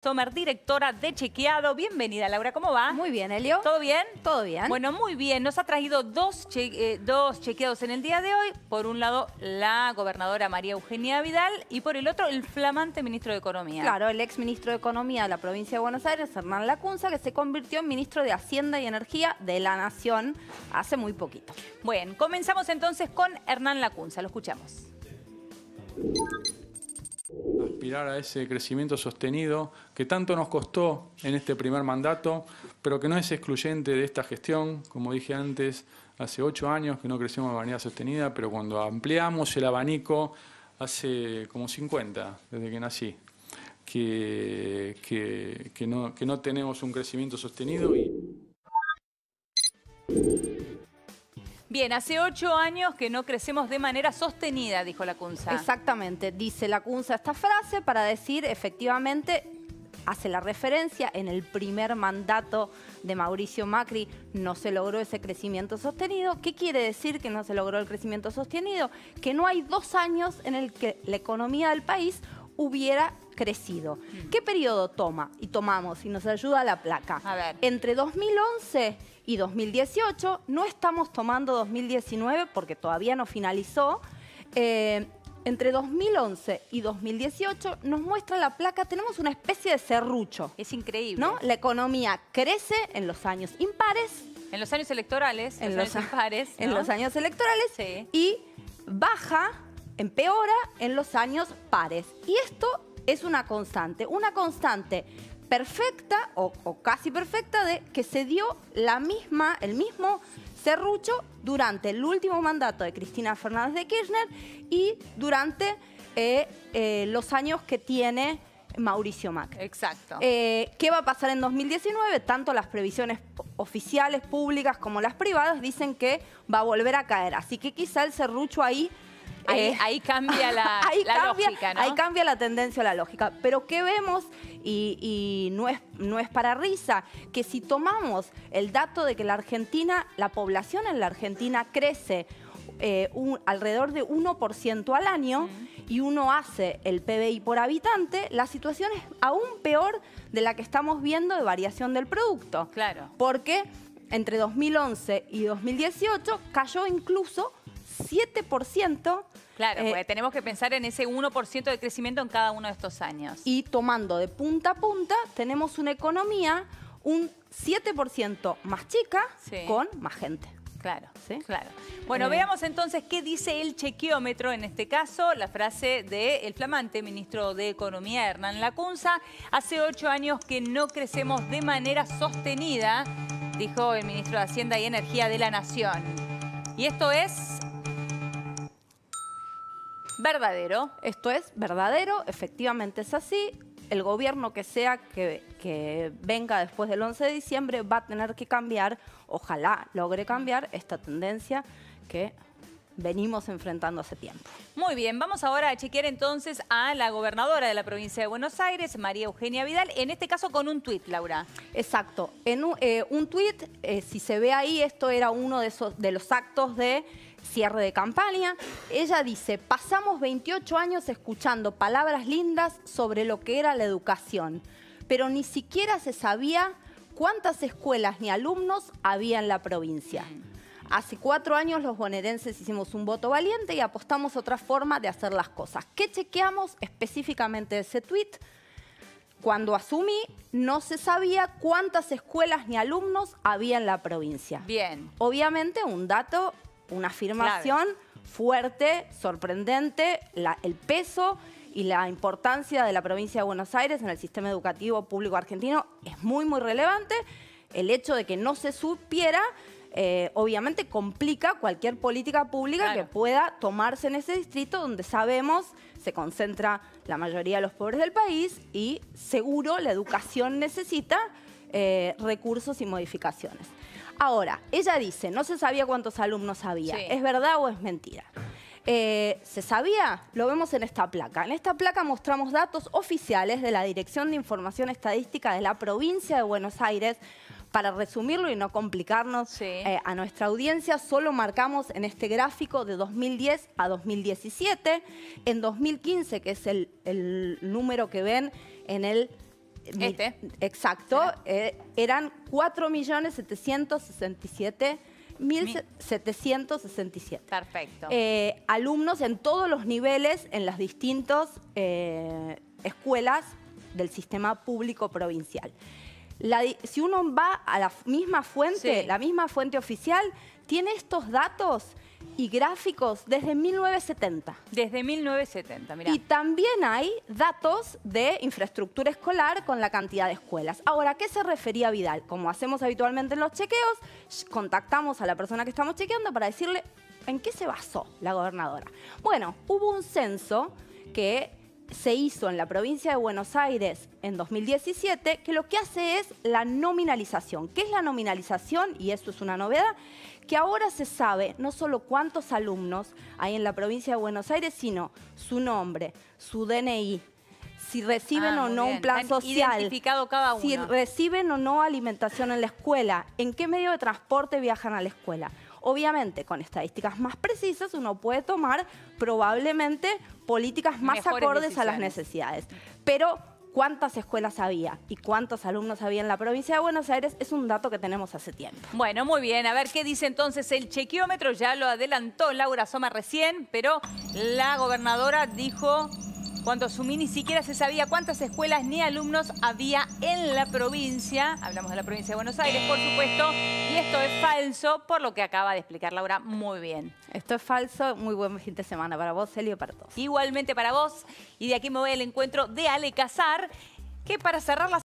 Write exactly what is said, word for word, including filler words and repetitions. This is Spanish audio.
Sommer, directora de Chequeado. Bienvenida, Laura, ¿cómo va? Muy bien, Elio. ¿Todo bien? Todo bien. Bueno, muy bien. Nos ha traído dos, che eh, dos chequeados en el día de hoy. Por un lado, la gobernadora María Eugenia Vidal y por el otro, el flamante ministro de Economía. Claro, el ex ministro de Economía de la provincia de Buenos Aires, Hernán Lacunza, que se convirtió en ministro de Hacienda y Energía de la Nación hace muy poquito. Bueno, comenzamos entonces con Hernán Lacunza. Lo escuchamos. Aspirar a ese crecimiento sostenido que tanto nos costó en este primer mandato, pero que no es excluyente de esta gestión. Como dije antes, hace ocho años que no crecemos de manera sostenida, pero cuando ampliamos el abanico, hace como cincuenta, desde que nací, que, que, que, no, que no tenemos un crecimiento sostenido. Y... Bien, hace ocho años que no crecemos de manera sostenida, dijo Lacunza. Exactamente, dice Lacunza esta frase para decir, efectivamente, hace la referencia, en el primer mandato de Mauricio Macri no se logró ese crecimiento sostenido. ¿Qué quiere decir que no se logró el crecimiento sostenido? Que no hay dos años en el que la economía del país hubiera crecido. ¿Qué periodo toma? Y tomamos, y nos ayuda la placa. A ver. Entre dos mil once y dos mil dieciocho, no estamos tomando dos mil diecinueve porque todavía no finalizó. Eh, entre dos mil once y dos mil dieciocho nos muestra la placa, tenemos una especie de serrucho. Es increíble, ¿no? La economía crece en los años impares. En los años electorales. En los años impares, ¿no? En los años electorales. Sí. Y baja, empeora en los años pares. Y esto es una constante, una constante perfecta o, o casi perfecta de que se dio la misma, el mismo serrucho durante el último mandato de Cristina Fernández de Kirchner y durante eh, eh, los años que tiene Mauricio Macri. Exacto. Eh, ¿Qué va a pasar en dos mil diecinueve? Tanto las previsiones oficiales, públicas como las privadas dicen que va a volver a caer. Así que quizá el serrucho ahí... Ahí, ahí cambia la, ahí la cambia, lógica, ¿no? Ahí cambia la tendencia o la lógica. Pero ¿qué vemos? Y, y no, es, no es para risa, que si tomamos el dato de que la Argentina, la población en la Argentina crece eh, un, alrededor de uno por ciento al año, mm. y uno hace el P B I por habitante, la situación es aún peor de la que estamos viendo de variación del producto. Claro. Porque entre dos mil once y dos mil dieciocho cayó incluso siete por ciento. Claro, eh, pues tenemos que pensar en ese uno por ciento de crecimiento en cada uno de estos años. Y tomando de punta a punta, tenemos una economía un siete por ciento más chica, sí, con más gente. Claro, ¿sí? Claro. Bueno, eh. veamos entonces qué dice el chequeómetro, en este caso, la frase del flamante ministro de Economía, Hernán Lacunza. Hace ocho años que no crecemos de manera sostenida, dijo el ministro de Hacienda y Energía de la Nación. Y esto es... verdadero. Esto es verdadero, efectivamente es así. El gobierno que sea que, que venga después del once de diciembre va a tener que cambiar, ojalá logre cambiar esta tendencia que venimos enfrentando hace tiempo. Muy bien, vamos ahora a chequear entonces a la gobernadora de la provincia de Buenos Aires, María Eugenia Vidal, en este caso con un tuit, Laura. Exacto, en un, eh, un tuit, eh, si se ve ahí, esto era uno de, esos, de los actos de cierre de campaña. Ella dice, pasamos veintiocho años escuchando palabras lindas sobre lo que era la educación, pero ni siquiera se sabía cuántas escuelas ni alumnos había en la provincia. Hace cuatro años los bonaerenses hicimos un voto valiente y apostamos otra forma de hacer las cosas. ¿Qué chequeamos específicamente de ese tuit? Cuando asumí, no se sabía cuántas escuelas ni alumnos había en la provincia. Bien. Obviamente un dato, una afirmación clave, fuerte, sorprendente, la, el peso y la importancia de la provincia de Buenos Aires en el sistema educativo público argentino es muy, muy relevante. El hecho de que no se supiera... Eh, obviamente complica cualquier política pública, claro, que pueda tomarse en ese distrito donde sabemos se concentra la mayoría de los pobres del país y seguro la educación necesita eh, recursos y modificaciones. Ahora, ella dice, no se sabía cuántos alumnos había. Sí. ¿Es verdad o es mentira? Eh, ¿Se sabía? Lo vemos en esta placa. En esta placa mostramos datos oficiales de la Dirección de Información Estadística de la provincia de Buenos Aires. Para resumirlo y no complicarnos, sí, eh, a nuestra audiencia, solo marcamos en este gráfico de dos mil diez a dos mil diecisiete. En dos mil quince, que es el, el número que ven en el Este. Exacto. Eh, eran cuatro millones setecientos sesenta y siete mil setecientos sesenta y siete. Perfecto. Eh, alumnos en todos los niveles, en las distintas eh, escuelas del sistema público provincial. La, si uno va a la misma fuente, sí. la misma fuente oficial, tiene estos datos y gráficos desde mil novecientos setenta. Desde mil novecientos setenta, mirá. Y también hay datos de infraestructura escolar con la cantidad de escuelas. Ahora, ¿a qué se refería Vidal? Como hacemos habitualmente en los chequeos, contactamos a la persona que estamos chequeando para decirle en qué se basó la gobernadora. Bueno, hubo un censo que se hizo en la provincia de Buenos Aires en dos mil diecisiete, que lo que hace es la nominalización. ¿Qué es la nominalización? Y eso es una novedad, que ahora se sabe no solo cuántos alumnos hay en la provincia de Buenos Aires, sino su nombre, su D N I, si reciben ah, o no bien. un plan Han social, identificado cada uno. Si reciben o no alimentación en la escuela, en qué medio de transporte viajan a la escuela. Obviamente, con estadísticas más precisas, uno puede tomar probablemente políticas más Mejores acordes decisiones. a las necesidades. Pero cuántas escuelas había y cuántos alumnos había en la provincia de Buenos Aires es un dato que tenemos hace tiempo. Bueno, muy bien. A ver qué dice entonces el chequeómetro. Ya lo adelantó Laura Soma recién, pero la gobernadora dijo... Cuando asumí ni siquiera se sabía cuántas escuelas ni alumnos había en la provincia. Hablamos de la provincia de Buenos Aires, por supuesto. Y esto es falso, por lo que acaba de explicar Laura muy bien. Esto es falso. Muy buen fin de semana para vos, Celio, y para todos. Igualmente para vos. Y de aquí me voy al encuentro de Ale Casar, que para cerrar la